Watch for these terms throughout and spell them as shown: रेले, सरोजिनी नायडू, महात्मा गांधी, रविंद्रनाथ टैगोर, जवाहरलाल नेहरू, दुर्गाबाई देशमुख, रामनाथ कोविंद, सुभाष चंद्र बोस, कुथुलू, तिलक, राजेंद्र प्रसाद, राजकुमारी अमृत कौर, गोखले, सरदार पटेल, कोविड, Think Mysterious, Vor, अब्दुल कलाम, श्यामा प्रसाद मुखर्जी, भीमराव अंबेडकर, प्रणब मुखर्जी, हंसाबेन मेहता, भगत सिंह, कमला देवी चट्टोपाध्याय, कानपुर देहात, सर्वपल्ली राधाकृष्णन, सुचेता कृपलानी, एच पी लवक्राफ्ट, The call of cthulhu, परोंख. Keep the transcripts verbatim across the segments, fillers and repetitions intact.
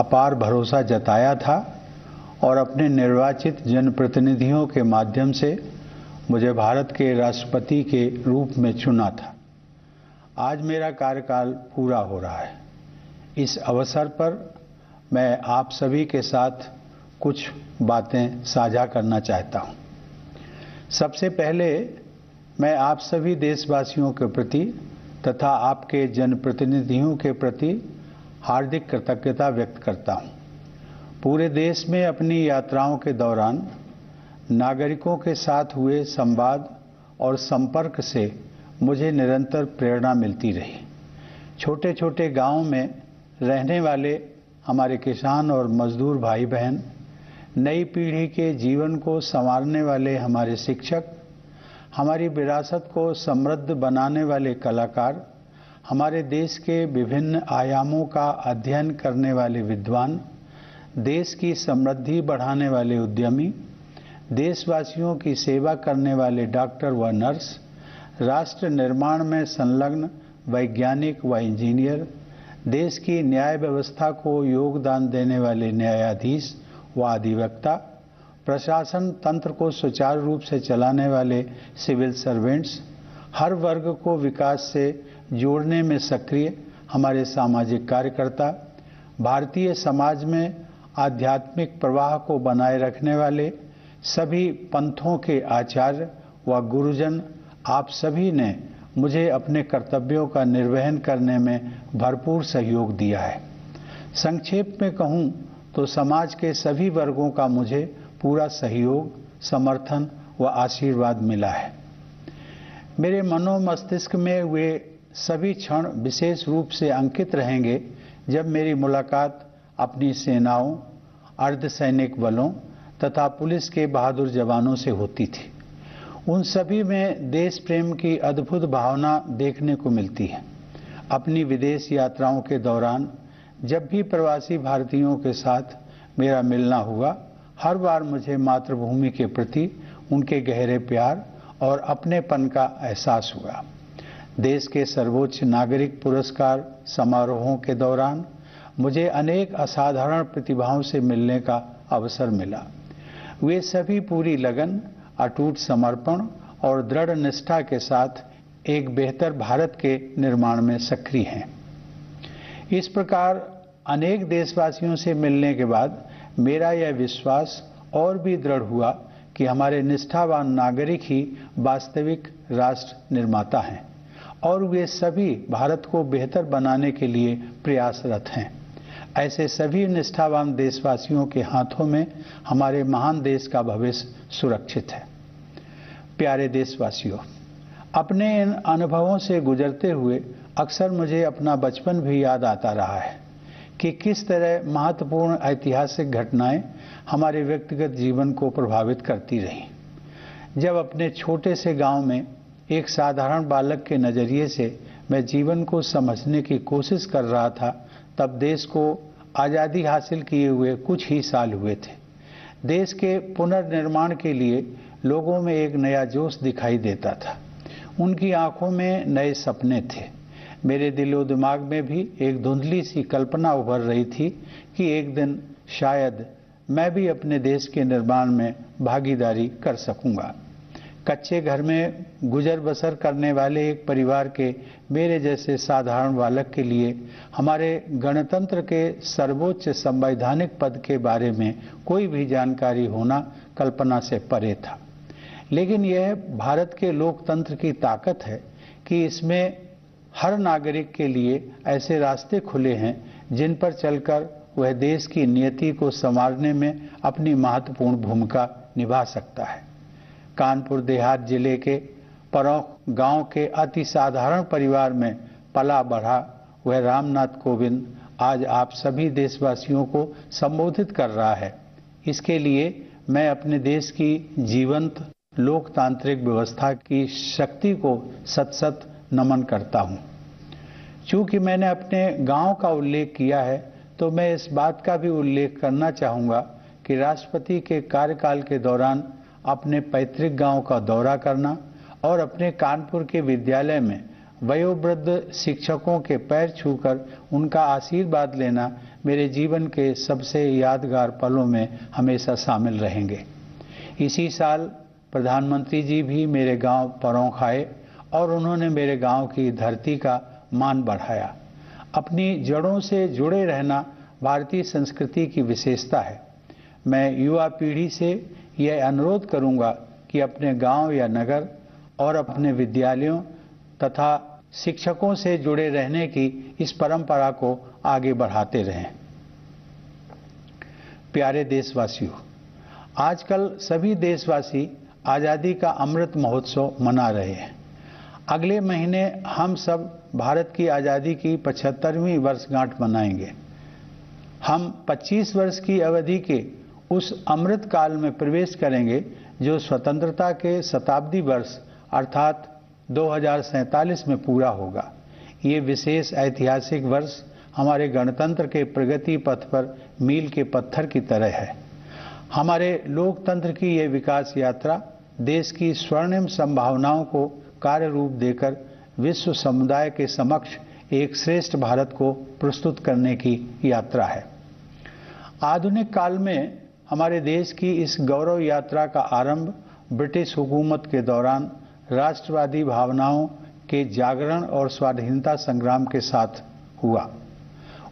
अपार भरोसा जताया था और अपने निर्वाचित जनप्रतिनिधियों के माध्यम से मुझे भारत के राष्ट्रपति के रूप में चुना था। आज मेरा कार्यकाल पूरा हो रहा है। इस अवसर पर मैं आप सभी के साथ कुछ बातें साझा करना चाहता हूँ। सबसे पहले मैं आप सभी देशवासियों के प्रति तथा आपके जनप्रतिनिधियों के प्रति हार्दिक कृतज्ञता व्यक्त करता हूँ। पूरे देश में अपनी यात्राओं के दौरान नागरिकों के साथ हुए संवाद और संपर्क से मुझे निरंतर प्रेरणा मिलती रही। छोटे छोटे गांवों में रहने वाले हमारे किसान और मजदूर भाई बहन, नई पीढ़ी के जीवन को संवारने वाले हमारे शिक्षक, हमारी विरासत को समृद्ध बनाने वाले कलाकार, हमारे देश के विभिन्न आयामों का अध्ययन करने वाले विद्वान, देश की समृद्धि बढ़ाने वाले उद्यमी, देशवासियों की सेवा करने वाले डॉक्टर व नर्स, राष्ट्र निर्माण में संलग्न वैज्ञानिक व इंजीनियर, देश की न्याय व्यवस्था को योगदान देने वाले न्यायाधीश व अधिवक्ता, प्रशासन तंत्र को सुचारू रूप से चलाने वाले सिविल सर्वेंट्स, हर वर्ग को विकास से जोड़ने में सक्रिय हमारे सामाजिक कार्यकर्ता, भारतीय समाज में आध्यात्मिक प्रवाह को बनाए रखने वाले सभी पंथों के आचार्य व गुरुजन, आप सभी ने मुझे अपने कर्तव्यों का निर्वहन करने में भरपूर सहयोग दिया है। संक्षेप में कहूं तो समाज के सभी वर्गों का मुझे पूरा सहयोग, समर्थन व आशीर्वाद मिला है। मेरे मनोमस्तिष्क में वे सभी क्षण विशेष रूप से अंकित रहेंगे जब मेरी मुलाकात अपनी सेनाओं, अर्धसैनिक बलों तथा पुलिस के बहादुर जवानों से होती थी। उन सभी में देश प्रेम की अद्भुत भावना देखने को मिलती है। अपनी विदेश यात्राओं के दौरान जब भी प्रवासी भारतीयों के साथ मेरा मिलना हुआ, हर बार मुझे मातृभूमि के प्रति उनके गहरे प्यार और अपनेपन का एहसास हुआ। देश के सर्वोच्च नागरिक पुरस्कार समारोहों के दौरान मुझे अनेक असाधारण प्रतिभाओं से मिलने का अवसर मिला। वे सभी पूरी लगन, अटूट समर्पण और दृढ़ निष्ठा के साथ एक बेहतर भारत के निर्माण में सक्रिय हैं। इस प्रकार अनेक देशवासियों से मिलने के बाद मेरा यह विश्वास और भी दृढ़ हुआ कि हमारे निष्ठावान नागरिक ही वास्तविक राष्ट्र निर्माता हैं और वे सभी भारत को बेहतर बनाने के लिए प्रयासरत हैं। ऐसे सभी निष्ठावान देशवासियों के हाथों में हमारे महान देश का भविष्य सुरक्षित है। प्यारे देशवासियों, अपने इन अनुभवों से गुजरते हुए अक्सर मुझे अपना बचपन भी याद आता रहा है कि किस तरह महत्वपूर्ण ऐतिहासिक घटनाएं हमारे व्यक्तिगत जीवन को प्रभावित करती रहीं। जब अपने छोटे से गांव में एक साधारण बालक के नज़रिए से मैं जीवन को समझने की कोशिश कर रहा था, तब देश को आज़ादी हासिल किए हुए कुछ ही साल हुए थे। देश के पुनर्निर्माण के लिए लोगों में एक नया जोश दिखाई देता था। उनकी आंखों में नए सपने थे। मेरे दिलो दिमाग में भी एक धुंधली सी कल्पना उभर रही थी कि एक दिन शायद मैं भी अपने देश के निर्माण में भागीदारी कर सकूंगा। कच्चे घर में गुजर बसर करने वाले एक परिवार के मेरे जैसे साधारण बालक के लिए हमारे गणतंत्र के सर्वोच्च संवैधानिक पद के बारे में कोई भी जानकारी होना कल्पना से परे था। लेकिन यह भारत के लोकतंत्र की ताकत है कि इसमें हर नागरिक के लिए ऐसे रास्ते खुले हैं जिन पर चलकर वह देश की नियति को संवारने में अपनी महत्वपूर्ण भूमिका निभा सकता है। कानपुर देहात जिले के परोंख गांव के अति साधारण परिवार में पला बढ़ा वह रामनाथ कोविंद आज आप सभी देशवासियों को संबोधित कर रहा है। इसके लिए मैं अपने देश की जीवंत लोकतांत्रिक व्यवस्था की शक्ति को सत सत नमन करता हूं। चूंकि मैंने अपने गांव का उल्लेख किया है, तो मैं इस बात का भी उल्लेख करना चाहूँगा कि राष्ट्रपति के कार्यकाल के दौरान अपने पैतृक गांव का दौरा करना और अपने कानपुर के विद्यालय में वयोवृद्ध शिक्षकों के पैर छूकर उनका आशीर्वाद लेना मेरे जीवन के सबसे यादगार पलों में हमेशा शामिल रहेंगे। इसी साल प्रधानमंत्री जी भी मेरे गांव परोंख आए और उन्होंने मेरे गांव की धरती का मान बढ़ाया। अपनी जड़ों से जुड़े रहना भारतीय संस्कृति की विशेषता है। मैं युवा पीढ़ी से यह अनुरोध करूंगा कि अपने गांव या नगर और अपने विद्यालयों तथा शिक्षकों से जुड़े रहने की इस परंपरा को आगे बढ़ाते रहें। प्यारे देशवासियों, आजकल सभी देशवासी आज़ादी का अमृत महोत्सव मना रहे हैं। अगले महीने हम सब भारत की आज़ादी की पचहत्तरवीं वर्षगांठ मनाएंगे। हम पच्चीस वर्ष की अवधि के उस अमृत काल में प्रवेश करेंगे जो स्वतंत्रता के शताब्दी वर्ष अर्थात दो हजार सैंतालीस में पूरा होगा। ये विशेष ऐतिहासिक वर्ष हमारे गणतंत्र के प्रगति पथ पर मील के पत्थर की तरह है। हमारे लोकतंत्र की ये विकास यात्रा देश की स्वर्णिम संभावनाओं को कार्य रूप देकर विश्व समुदाय के समक्ष एक श्रेष्ठ भारत को प्रस्तुत करने की यात्रा है। आधुनिक काल में हमारे देश की इस गौरव यात्रा का आरंभ ब्रिटिश हुकूमत के दौरान राष्ट्रवादी भावनाओं के जागरण और स्वाधीनता संग्राम के साथ हुआ।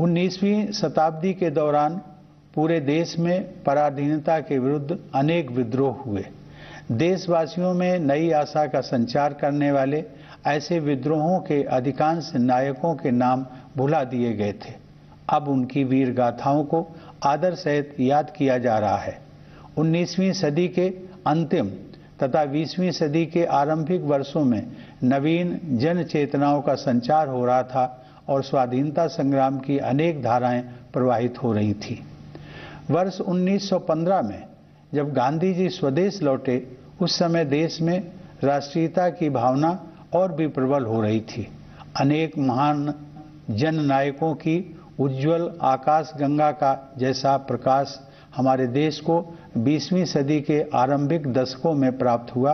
उन्नीसवीं शताब्दी के दौरान पूरे देश में पराधीनता के विरुद्ध अनेक विद्रोह हुए। देशवासियों में नई आशा का संचार करने वाले ऐसे विद्रोहों के अधिकांश नायकों के नाम भुला दिए गए थे। अब उनकी वीर गाथाओं को आदर सहित याद किया जा रहा है। उन्नीसवीं सदी के अंतिम तथा बीसवीं सदी के आरंभिक वर्षों में नवीन जन चेतनाओं का संचार हो रहा था और स्वाधीनता संग्राम की अनेक धाराएं प्रवाहित हो रही थीं। वर्ष उन्नीस सौ पंद्रह में जब गांधी जी स्वदेश लौटे, उस समय देश में राष्ट्रीयता की भावना और भी प्रबल हो रही थी। अनेक महान जन नायकों की उज्ज्वल आकाशगंगा का जैसा प्रकाश हमारे देश को बीसवीं सदी के आरंभिक दशकों में प्राप्त हुआ।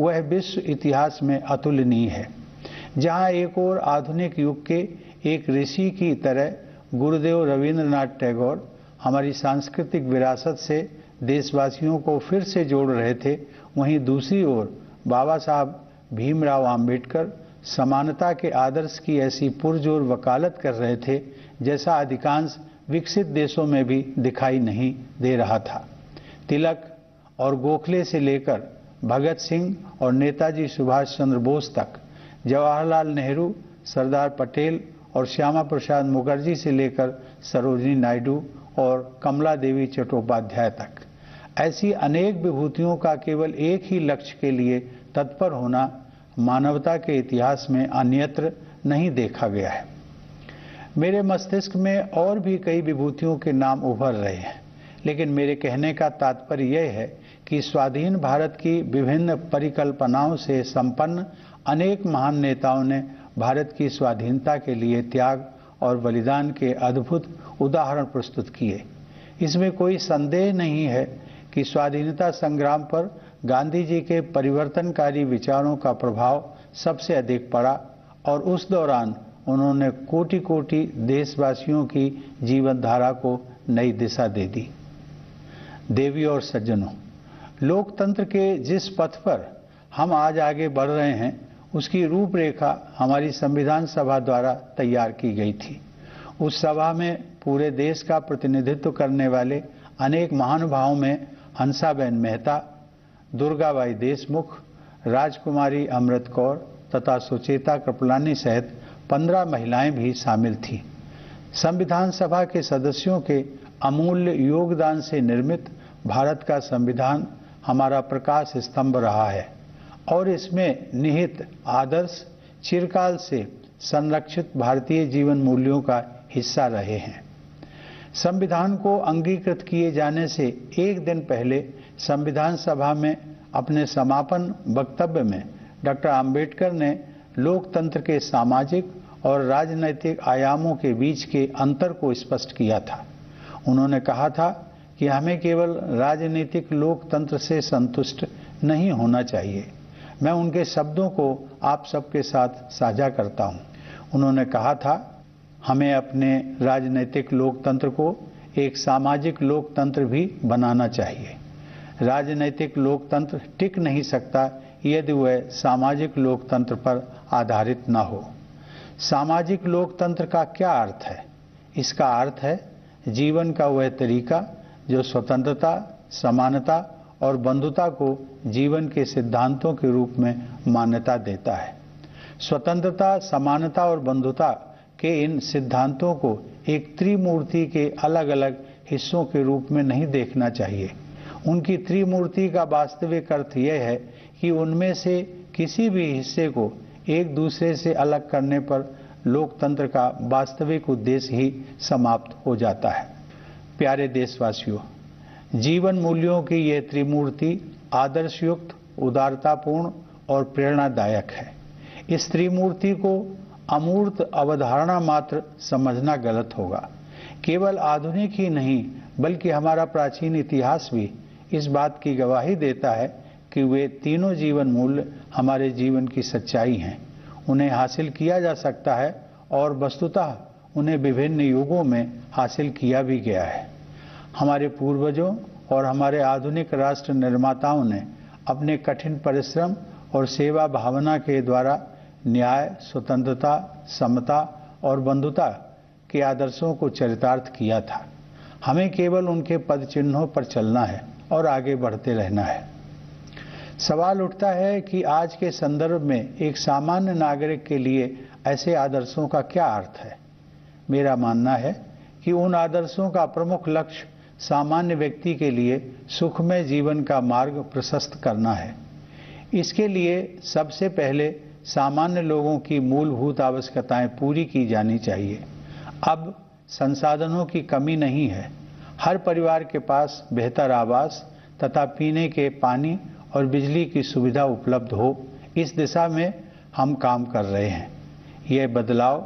वह विश्व इतिहास में अतुलनीय है, जहां एक और आधुनिक युग के एक ऋषि की तरह गुरुदेव रविंद्रनाथ टैगोर हमारी सांस्कृतिक विरासत से देशवासियों को फिर से जोड़ रहे थे, वहीं दूसरी ओर बाबा साहब भीमराव अंबेडकर समानता के आदर्श की ऐसी पुरजोर वकालत कर रहे थे जैसा अधिकांश विकसित देशों में भी दिखाई नहीं दे रहा था। तिलक और गोखले से लेकर भगत सिंह और नेताजी सुभाष चंद्र बोस तक, जवाहरलाल नेहरू, सरदार पटेल और श्यामा प्रसाद मुखर्जी से लेकर सरोजिनी नायडू और कमला देवी चट्टोपाध्याय तक, ऐसी अनेक विभूतियों का केवल एक ही लक्ष्य के लिए तत्पर होना मानवता के इतिहास में अन्यत्र नहीं देखा गया है। मेरे मस्तिष्क में और भी कई विभूतियों के नाम उभर रहे हैं, लेकिन मेरे कहने का तात्पर्य यह है कि स्वाधीन भारत की विभिन्न परिकल्पनाओं से संपन्न अनेक महान नेताओं ने भारत की स्वाधीनता के लिए त्याग और बलिदान के अद्भुत उदाहरण प्रस्तुत किए। इसमें कोई संदेह नहीं है कि स्वाधीनता संग्राम पर गांधी जी के परिवर्तनकारी विचारों का प्रभाव सबसे अधिक पड़ा और उस दौरान उन्होंने कोटि कोटि देशवासियों की जीवनधारा को नई दिशा दे दी। देवी और सज्जनों, लोकतंत्र के जिस पथ पर हम आज आगे बढ़ रहे हैं उसकी रूपरेखा हमारी संविधान सभा द्वारा तैयार की गई थी। उस सभा में पूरे देश का प्रतिनिधित्व करने वाले अनेक महानुभावों में हंसाबेन मेहता, दुर्गाबाई देशमुख, राजकुमारी अमृत कौर तथा सुचेता कृपलानी सहित पंद्रह महिलाएं भी शामिल थीं। संविधान सभा के सदस्यों के अमूल्य योगदान से निर्मित भारत का संविधान हमारा प्रकाश स्तंभ रहा है और इसमें निहित आदर्श चिरकाल से संरक्षित भारतीय जीवन मूल्यों का हिस्सा रहे हैं। संविधान को अंगीकृत किए जाने से एक दिन पहले संविधान सभा में अपने समापन वक्तव्य में डॉक्टर अंबेडकर ने लोकतंत्र के सामाजिक और राजनैतिक आयामों के बीच के अंतर को स्पष्ट किया था। उन्होंने कहा था कि हमें केवल राजनीतिक लोकतंत्र से संतुष्ट नहीं होना चाहिए। मैं उनके शब्दों को आप सबके साथ साझा करता हूं। उन्होंने कहा था, हमें अपने राजनीतिक लोकतंत्र को एक सामाजिक लोकतंत्र भी बनाना चाहिए। राजनीतिक लोकतंत्र टिक नहीं सकता यदि वह सामाजिक लोकतंत्र पर आधारित न हो। सामाजिक लोकतंत्र का क्या अर्थ है? इसका अर्थ है जीवन का वह तरीका जो स्वतंत्रता, समानता और बंधुता को जीवन के सिद्धांतों के रूप में मान्यता देता है। स्वतंत्रता, समानता और बंधुता के इन सिद्धांतों को एक त्रिमूर्ति के अलग अलग हिस्सों के रूप में नहीं देखना चाहिए। उनकी त्रिमूर्ति का वास्तविक अर्थ यह है कि उनमें से किसी भी हिस्से को एक दूसरे से अलग करने पर लोकतंत्र का वास्तविक उद्देश्य ही समाप्त हो जाता है। प्यारे देशवासियों, जीवन मूल्यों की यह त्रिमूर्ति आदर्शयुक्त, उदारतापूर्ण और प्रेरणादायक है। इस त्रिमूर्ति को अमूर्त अवधारणा मात्र समझना गलत होगा। केवल आधुनिक ही नहीं बल्कि हमारा प्राचीन इतिहास भी इस बात की गवाही देता है कि वे तीनों जीवन मूल्य हमारे जीवन की सच्चाई हैं। उन्हें हासिल किया जा सकता है और वस्तुतः उन्हें विभिन्न युगों में हासिल किया भी गया है। हमारे पूर्वजों और हमारे आधुनिक राष्ट्र निर्माताओं ने अपने कठिन परिश्रम और सेवा भावना के द्वारा न्याय, स्वतंत्रता, समता और बंधुता के आदर्शों को चरितार्थ किया था। हमें केवल उनके पदचिन्हों पर चलना है और आगे बढ़ते रहना है। सवाल उठता है कि आज के संदर्भ में एक सामान्य नागरिक के लिए ऐसे आदर्शों का क्या अर्थ है? मेरा मानना है कि उन आदर्शों का प्रमुख लक्ष्य सामान्य व्यक्ति के लिए सुखमय जीवन का मार्ग प्रशस्त करना है। इसके लिए सबसे पहले सामान्य लोगों की मूलभूत आवश्यकताएं पूरी की जानी चाहिए। अब संसाधनों की कमी नहीं है। हर परिवार के पास बेहतर आवास तथा पीने के पानी और बिजली की सुविधा उपलब्ध हो, इस दिशा में हम काम कर रहे हैं। यह बदलाव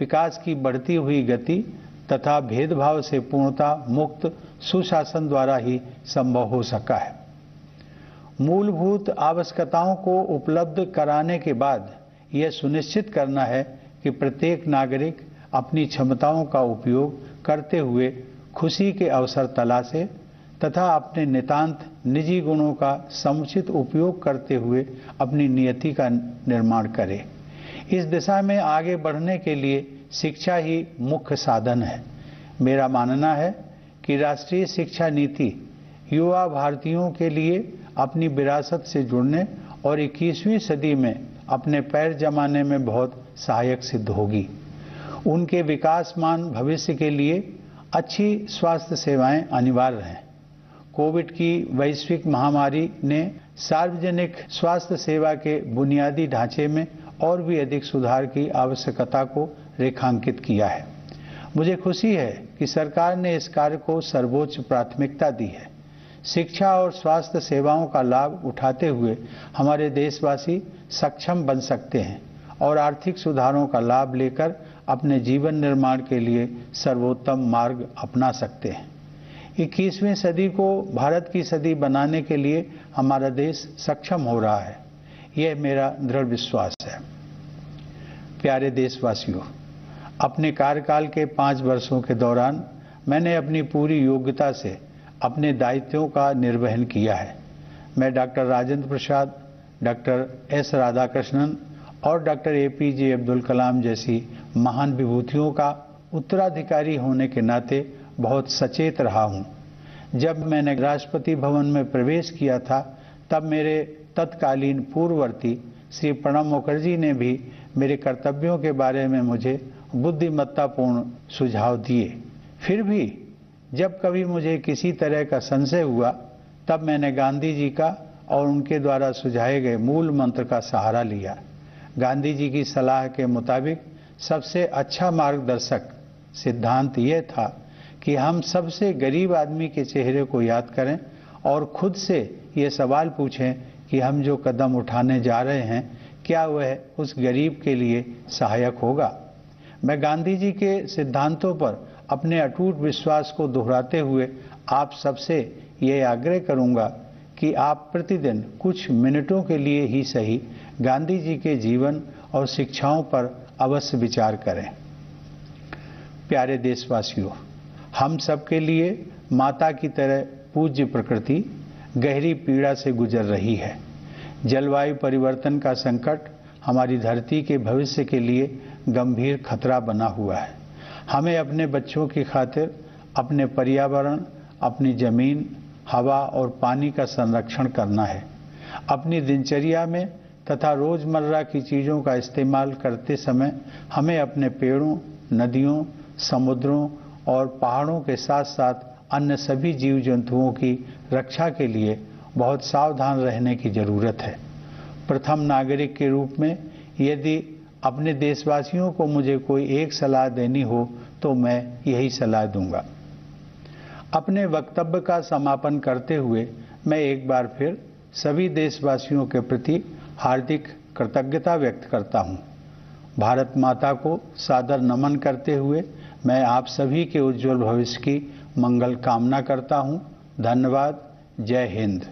विकास की बढ़ती हुई गति तथा भेदभाव से पूर्णता मुक्त सुशासन द्वारा ही संभव हो सका है। मूलभूत आवश्यकताओं को उपलब्ध कराने के बाद यह सुनिश्चित करना है कि प्रत्येक नागरिक अपनी क्षमताओं का उपयोग करते हुए खुशी के अवसर तलाशे तथा अपने नितांत निजी गुणों का समुचित उपयोग करते हुए अपनी नियति का निर्माण करे। इस दिशा में आगे बढ़ने के लिए शिक्षा ही मुख्य साधन है। मेरा मानना है कि राष्ट्रीय शिक्षा नीति युवा भारतीयों के लिए अपनी विरासत से जुड़ने और इक्कीसवीं सदी में अपने पैर जमाने में बहुत सहायक सिद्ध होगी। उनके विकासमान भविष्य के लिए अच्छी स्वास्थ्य सेवाएं अनिवार्य हैं। कोविड की वैश्विक महामारी ने सार्वजनिक स्वास्थ्य सेवा के बुनियादी ढांचे में और भी अधिक सुधार की आवश्यकता को रेखांकित किया है। मुझे खुशी है कि सरकार ने इस कार्य को सर्वोच्च प्राथमिकता दी है। शिक्षा और स्वास्थ्य सेवाओं का लाभ उठाते हुए हमारे देशवासी सक्षम बन सकते हैं और आर्थिक सुधारों का लाभ लेकर अपने जीवन निर्माण के लिए सर्वोत्तम मार्ग अपना सकते हैं। इक्कीसवीं सदी को भारत की सदी बनाने के लिए हमारा देश सक्षम हो रहा है, यह मेरा दृढ़ विश्वास है। प्यारे देशवासियों, अपने कार्यकाल के पाँच वर्षों के दौरान मैंने अपनी पूरी योग्यता से अपने दायित्वों का निर्वहन किया है। मैं doctor राजेंद्र प्रसाद, doctor S Radhakrishnan और doctor A P J अब्दुल कलाम जैसी महान विभूतियों का उत्तराधिकारी होने के नाते बहुत सचेत रहा हूं। जब मैंने राष्ट्रपति भवन में प्रवेश किया था तब मेरे तत्कालीन पूर्ववर्ती श्री प्रणब मुखर्जी ने भी मेरे कर्तव्यों के बारे में मुझे बुद्धिमत्तापूर्ण सुझाव दिए। फिर भी जब कभी मुझे किसी तरह का संशय हुआ तब मैंने गांधी जी का और उनके द्वारा सुझाए गए मूल मंत्र का सहारा लिया। गांधी जी की सलाह के मुताबिक सबसे अच्छा मार्गदर्शक सिद्धांत यह था कि हम सबसे गरीब आदमी के चेहरे को याद करें और खुद से ये सवाल पूछें कि हम जो कदम उठाने जा रहे हैं क्या वह उस गरीब के लिए सहायक होगा। मैं गांधी जी के सिद्धांतों पर अपने अटूट विश्वास को दोहराते हुए आप सबसे ये आग्रह करूंगा कि आप प्रतिदिन कुछ मिनटों के लिए ही सही गांधी जी के जीवन और शिक्षाओं पर अवश्य विचार करें। प्यारे देशवासियों, हम सबके लिए माता की तरह पूज्य प्रकृति गहरी पीड़ा से गुजर रही है। जलवायु परिवर्तन का संकट हमारी धरती के भविष्य के लिए गंभीर खतरा बना हुआ है। हमें अपने बच्चों की खातिर अपने पर्यावरण, अपनी जमीन, हवा और पानी का संरक्षण करना है। अपनी दिनचर्या में तथा रोजमर्रा की चीज़ों का इस्तेमाल करते समय हमें अपने पेड़ों, नदियों, समुद्रों और पहाड़ों के साथ साथ अन्य सभी जीव जंतुओं की रक्षा के लिए बहुत सावधान रहने की जरूरत है। प्रथम नागरिक के रूप में यदि अपने देशवासियों को मुझे कोई एक सलाह देनी हो तो मैं यही सलाह दूंगा। अपने वक्तव्य का समापन करते हुए मैं एक बार फिर सभी देशवासियों के प्रति हार्दिक कृतज्ञता व्यक्त करता हूं। भारत माता को सादर नमन करते हुए मैं आप सभी के उज्जवल भविष्य की मंगल कामना करता हूं। धन्यवाद। जय हिंद।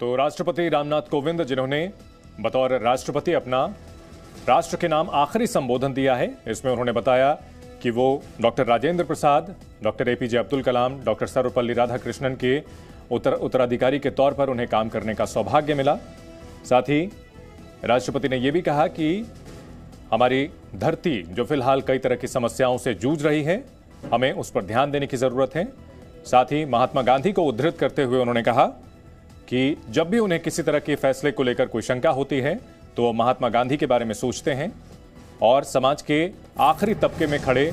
तो राष्ट्रपति रामनाथ कोविंद, जिन्होंने बतौर राष्ट्रपति अपना राष्ट्र के नाम आखिरी संबोधन दिया है, इसमें उन्होंने बताया कि वो doctor राजेंद्र प्रसाद, doctor A P J अब्दुल कलाम, doctor सर्वपल्ली राधाकृष्णन के उत्तर उत्तराधिकारी के तौर पर उन्हें काम करने का सौभाग्य मिला। साथ ही राष्ट्रपति ने यह भी कहा कि हमारी धरती जो फिलहाल कई तरह की समस्याओं से जूझ रही है, हमें उस पर ध्यान देने की ज़रूरत है। साथ ही महात्मा गांधी को उद्धृत करते हुए उन्होंने कहा कि जब भी उन्हें किसी तरह के फैसले को लेकर कोई शंका होती है तो वो महात्मा गांधी के बारे में सोचते हैं और समाज के आखिरी तबके में खड़े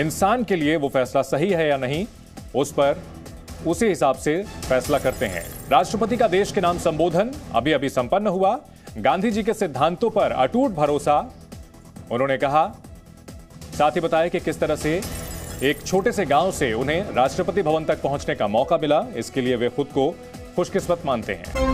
इंसान के लिए वो फैसला सही है या नहीं, उस पर उसी हिसाब से फैसला करते हैं। राष्ट्रपति का देश के नाम संबोधन अभी अभी संपन्न हुआ। गांधी जी के सिद्धांतों पर अटूट भरोसा उन्होंने कहा। साथ ही बताया कि किस तरह से एक छोटे से गांव से उन्हें राष्ट्रपति भवन तक पहुंचने का मौका मिला, इसके लिए वे खुद को खुशकिस्मत मानते हैं।